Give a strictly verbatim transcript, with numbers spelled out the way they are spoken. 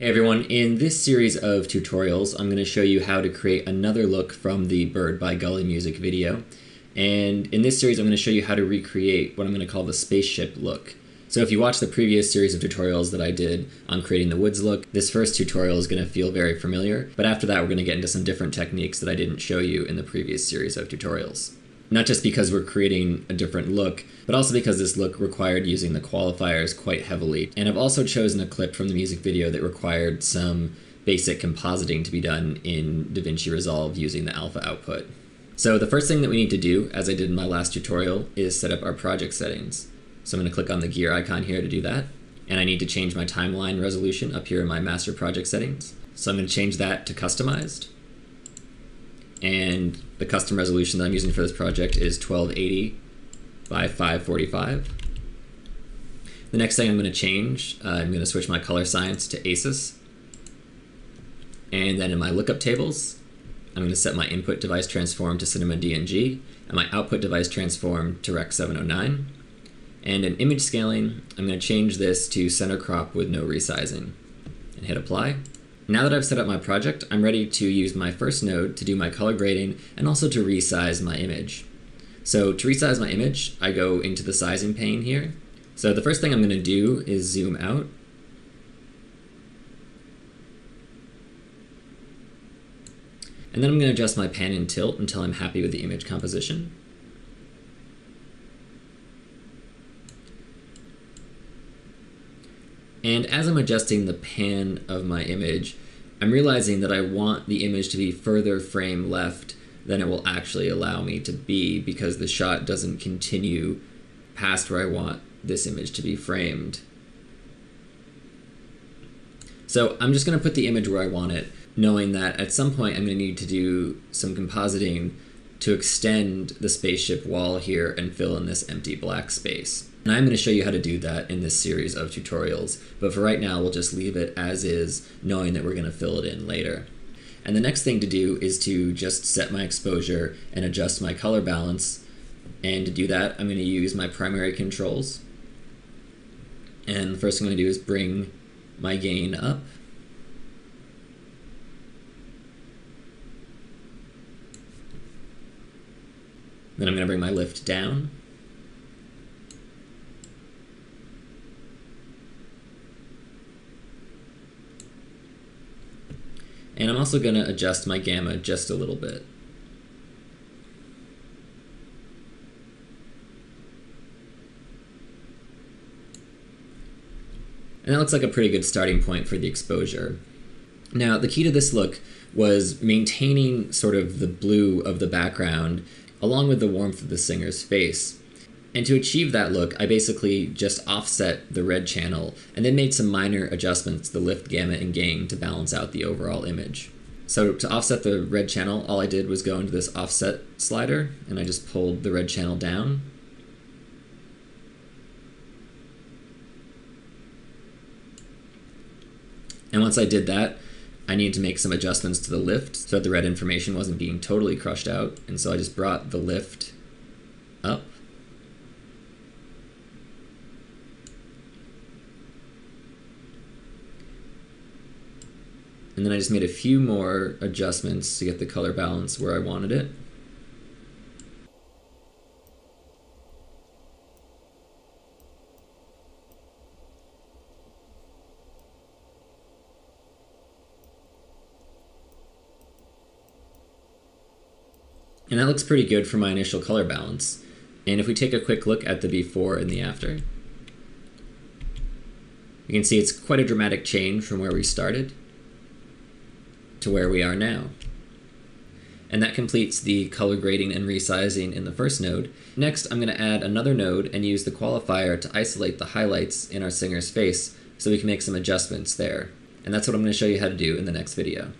Hey everyone, in this series of tutorials, I'm going to show you how to create another look from the Bird by Gully music video. And in this series, I'm going to show you how to recreate what I'm going to call the spaceship look. So if you watch the previous series of tutorials that I did on creating the woods look, this first tutorial is going to feel very familiar. But after that, we're going to get into some different techniques that I didn't show you in the previous series of tutorials. Not just because we're creating a different look, but also because this look required using the qualifiers quite heavily. And I've also chosen a clip from the music video that required some basic compositing to be done in DaVinci Resolve using the alpha output. So the first thing that we need to do, as I did in my last tutorial, is set up our project settings. So I'm going to click on the gear icon here to do that. And I need to change my timeline resolution up here in my master project settings. So I'm going to change that to customized. And the custom resolution that I'm using for this project is twelve eighty by five forty-five. The next thing I'm going to change, uh, I'm going to switch my color science to ACES. And then in my lookup tables, I'm going to set my input device transform to Cinema D N G and my output device transform to Rec seven oh nine. And in image scaling, I'm going to change this to center crop with no resizing and hit apply. Now that I've set up my project, I'm ready to use my first node to do my color grading and also to resize my image. So to resize my image, I go into the sizing pane here. So the first thing I'm going to do is zoom out. And then I'm going to adjust my pan and tilt until I'm happy with the image composition. And as I'm adjusting the pan of my image, I'm realizing that I want the image to be further frame left than it will actually allow me to be because the shot doesn't continue past where I want this image to be framed. So I'm just going to put the image where I want it, knowing that at some point I'm going to need to do some compositing to extend the spaceship wall here and fill in this empty black space. And I'm going to show you how to do that in this series of tutorials, but for right now we'll just leave it as is, knowing that we're going to fill it in later. And the next thing to do is to just set my exposure and adjust my color balance, and to do that I'm going to use my primary controls. And the first thing I'm going to do is bring my gain up. Then I'm going to bring my lift down. And I'm also going to adjust my gamma just a little bit. And that looks like a pretty good starting point for the exposure. Now, the key to this look was maintaining sort of the blue of the background along with the warmth of the singer's face. And to achieve that look, I basically just offset the red channel and then made some minor adjustments to the lift, gamma, and gain to balance out the overall image. So to offset the red channel, all I did was go into this offset slider and I just pulled the red channel down. And once I did that, I needed to make some adjustments to the lift so that the red information wasn't being totally crushed out. And so I just brought the lift up. And then I just made a few more adjustments to get the color balance where I wanted it. And that looks pretty good for my initial color balance. And if we take a quick look at the before and the after, you can see it's quite a dramatic change from where we started to where we are now. And that completes the color grading and resizing in the first node. Next, I'm going to add another node and use the qualifier to isolate the highlights in our singer's face so we can make some adjustments there. And that's what I'm going to show you how to do in the next video.